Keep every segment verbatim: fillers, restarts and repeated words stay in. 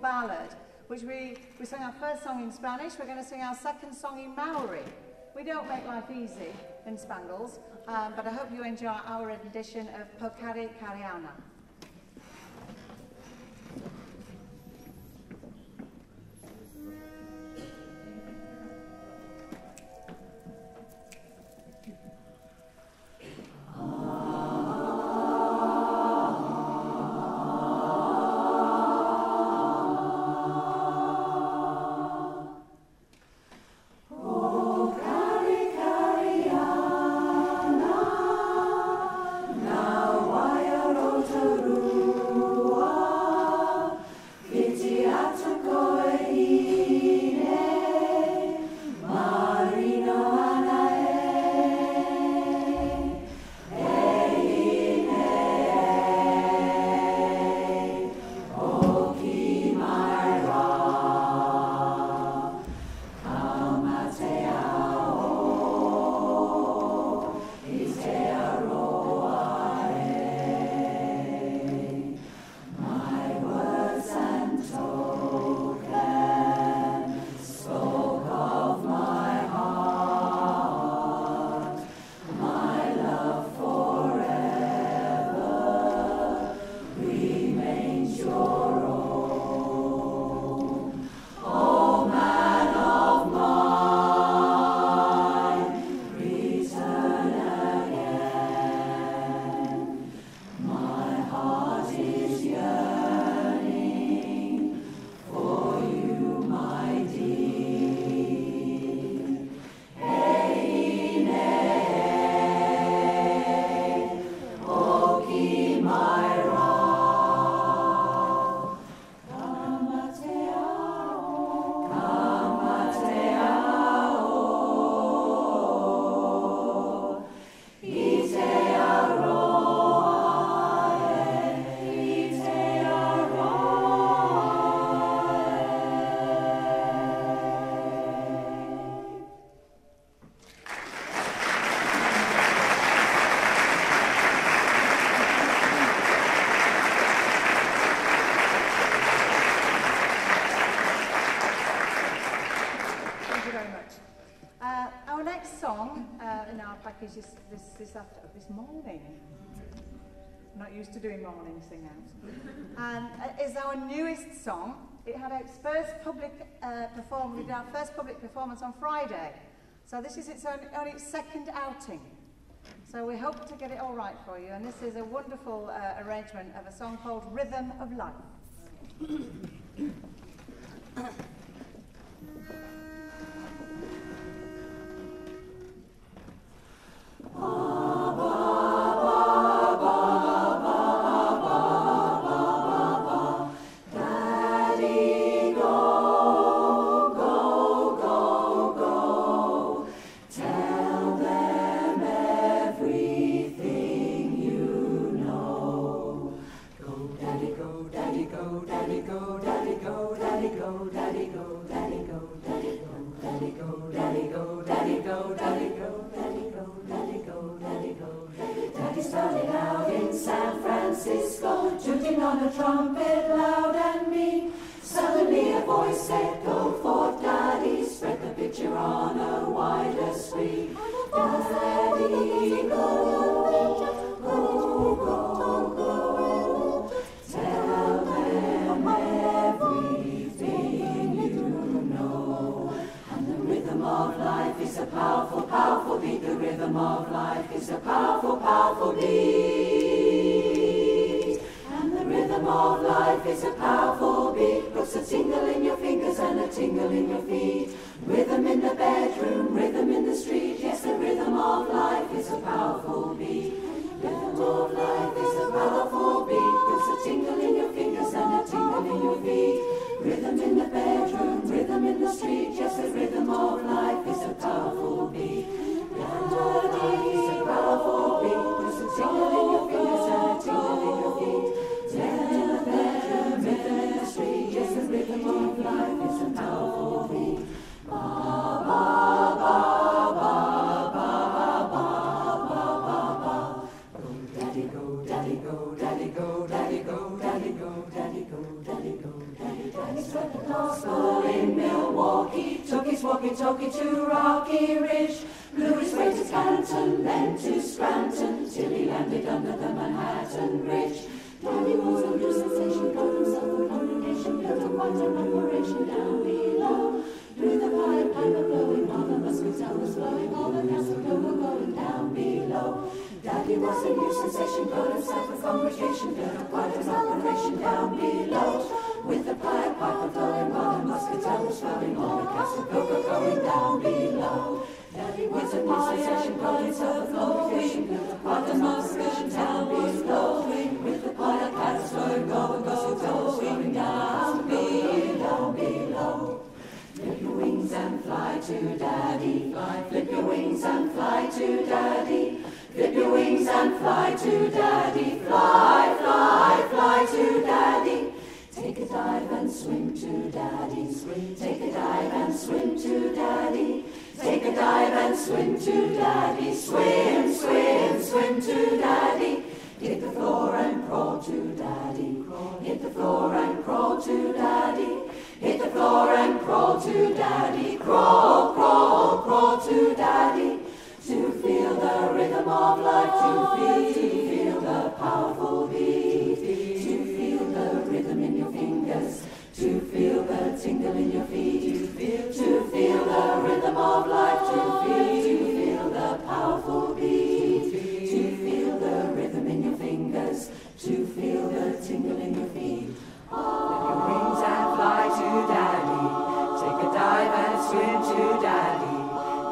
Ballad, which we, we sang our first song in Spanish. We're going to sing our second song in Maori. We don't make life easy in Spangles, um, but I hope you enjoy our edition of Pokarekare Ana. This, this, this, after, this morning, I'm not used to doing morning sing-outs, and uh, is our newest song. It had its first public uh, performance, we did our first public performance on Friday, so this is its own, on its second outing, so we hope to get it all right for you, and this is a wonderful uh, arrangement of a song called Rhythm of Life. Tell them everything you belly loud in San Francisco, tooting on a trumpet loud and mean. Suddenly a voice said, go forth, Daddy, spread the picture on a wider screen. Daddy, go, go, go, go, go. Tell them everything you know. And the rhythm of life is a powerful, powerful beat. The rhythm of life is a powerful, powerful beat. And the rhythm of life is a powerful beat. Puts a tingle in your fingers and a tingle in your feet. Rhythm in the bedroom, rhythm in the street. Yes, the rhythm of life is a powerful beat. Rhythm of life is a powerful beat. Puts a tingle in your fingers and a tingle in your feet. Rhythm in the bedroom, rhythm in the street. Yes, the rhythm of life is a powerful beat. Rhythm of life is a powerful beat. Puts a tingle in your fingers and a tingle in your feet. Rhythm in the bedroom, rhythm in the street. Yes, the rhythm of life is a powerful beat. Ba, ba, ba, ba, ba, ba, ba, ba, ba. Go, daddy, go, daddy, go, daddy, go, daddy, go, daddy, go, daddy, go, daddy, go, daddy, daddy. Santa Claus school in Milwaukee took his walkie-talkie to Rocky Ridge. Blew his way to Canton, then to Scranton, till he landed under the Manhattan Bridge. Daddy was a new sensation, got himself a congregation, built a wider admiration down below. Through the pipe, pipe a blowing, all the muscatel was blowing, all the gas were going down below. Daddy was a new sensation, got himself a congregation, built a wider admiration down below. With the pipe, pipe a blowing, all the muscatel was blowing, all the gas were going down below. Daddy was a new sensation, got himself a congregation, built a wider admiration down below. And fly to daddy, fly, flip your wings and fly to daddy, flip your wings and fly to daddy, fly, fly, fly to daddy, take a dive and swim to daddy, swim, take a dive and swim to daddy, take a dive and swim to daddy, swim, swim, swim to daddy, hit the floor and crawl to daddy, hit the floor and crawl to daddy. Hit the floor and crawl to daddy, crawl, crawl, crawl to daddy. To feel the rhythm of life, to feel, to feel the powerful beat. To feel the rhythm in your fingers, to feel the tingle in your feet. To feel the rhythm of life, to feel, to feel the powerful beat. To feel the rhythm in your fingers, to feel the tingle in your feet. Flip your wings and fly to daddy, take a dive and swim to daddy,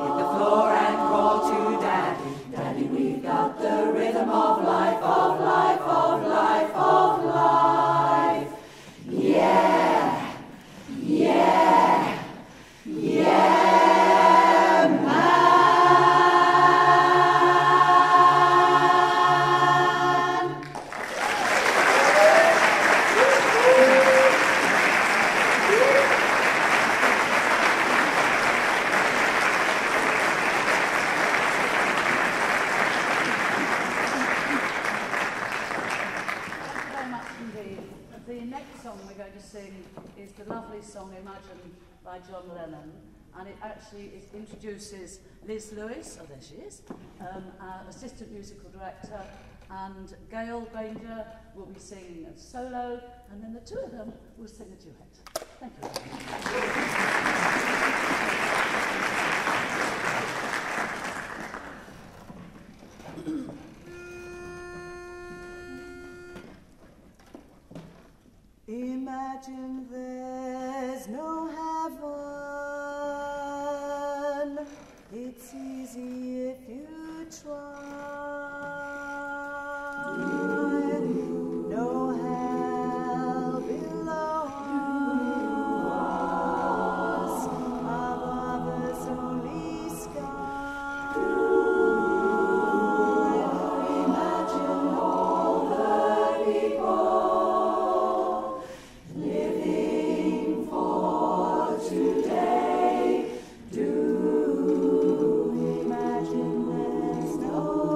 hit the floor and crawl to daddy. Daddy, we've got the rhythm of life, of life, of life, of life. Yeah, yeah, yeah, man. Is the lovely song Imagine by John Lennon, and it actually it introduces Liz Lewis, oh there she is, um, our assistant musical director, and Gail Granger will be singing a solo, and then the two of them will sing a duet. Thank you. Imagine there's no heaven. It's easy if you try. No hell below us, above us only sky. Today, do imagine there's no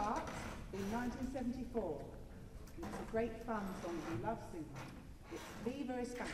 start in nineteen seventy-four. It's a great fun song we love singing. It's Viva España.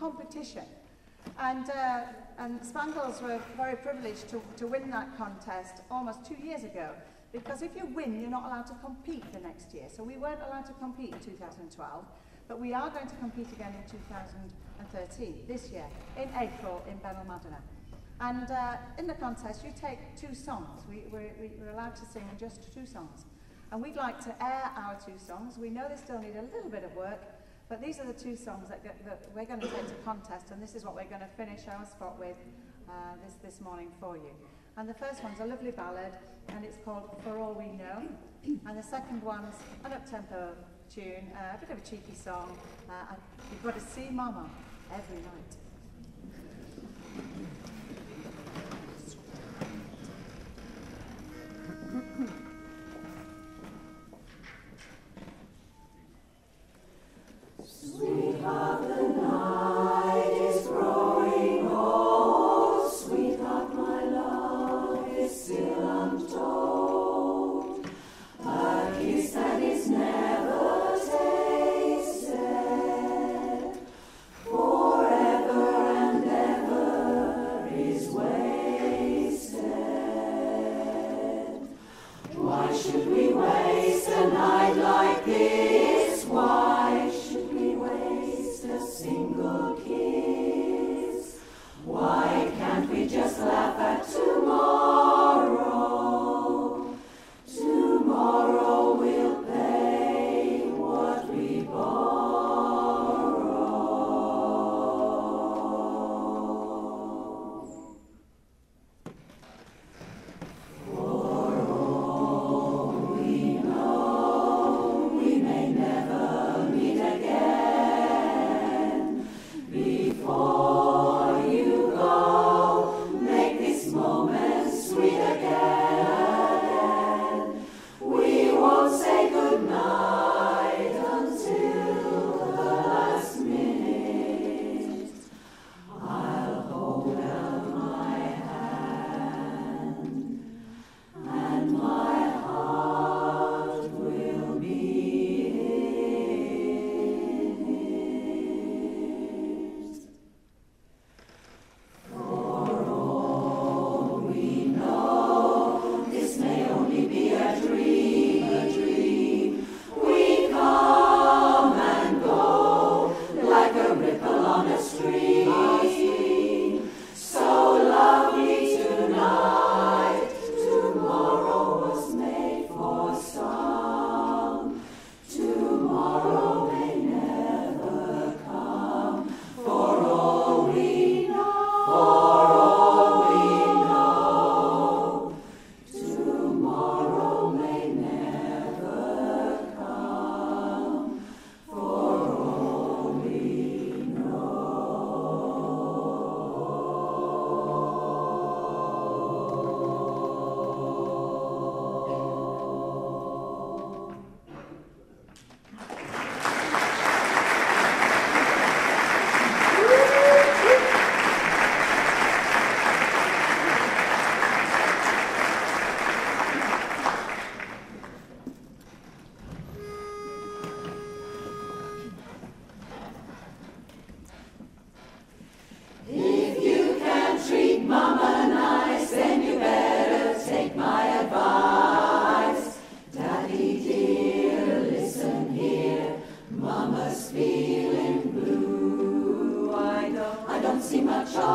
competition, and uh, and Spangles were very privileged to, to win that contest almost two years ago, because if you win you're not allowed to compete the next year, so we weren't allowed to compete in two thousand twelve, but we are going to compete again in two thousand thirteen, this year, in April in Benalmadena. And uh, in the contest you take two songs, we, we're, we're allowed to sing just two songs, and we'd like to air our two songs. We know they still need a little bit of work, but these are the two songs that, get, that we're going to take to contest, and this is what we're going to finish our spot with uh, this, this morning for you. And the first one's a lovely ballad, and it's called For All We Know. And the second one's an up-tempo tune, uh, a bit of a cheeky song. Uh, and you've got to see Mama every night. Sweet of the night is growing old, sweetheart, my love is still untold. A kiss that is never tasted, forever.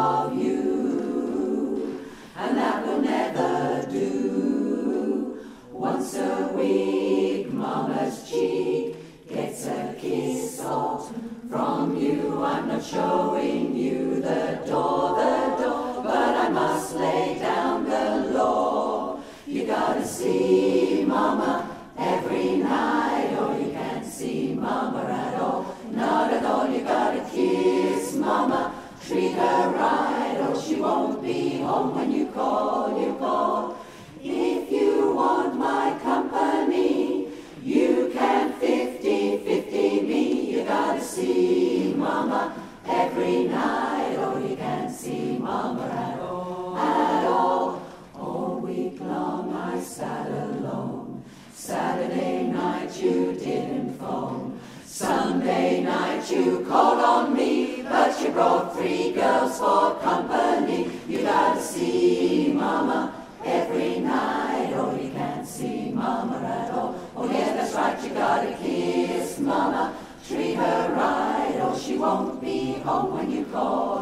of you, and that will never do. Once a week, Mama's cheek gets a kiss or from you. I'm not showing you the door, the door, but I must lay down the law. You gotta see Mama every night, or you can't see Mama at all. Not at all, you gotta kiss Mama, treat her right, or she won't be home when you call, you call. If you want my company, you can fifty fifty me. You gotta see Mama every night, or you can't see Mama at all, at all. All week long I sat alone. Saturday night you didn't phone. Sunday night you called on me, but you brought three girls for company. You gotta see Mama every night, or you can't see Mama at all. Oh yeah, that's right, you gotta kiss Mama, treat her right, or she won't be home when you call.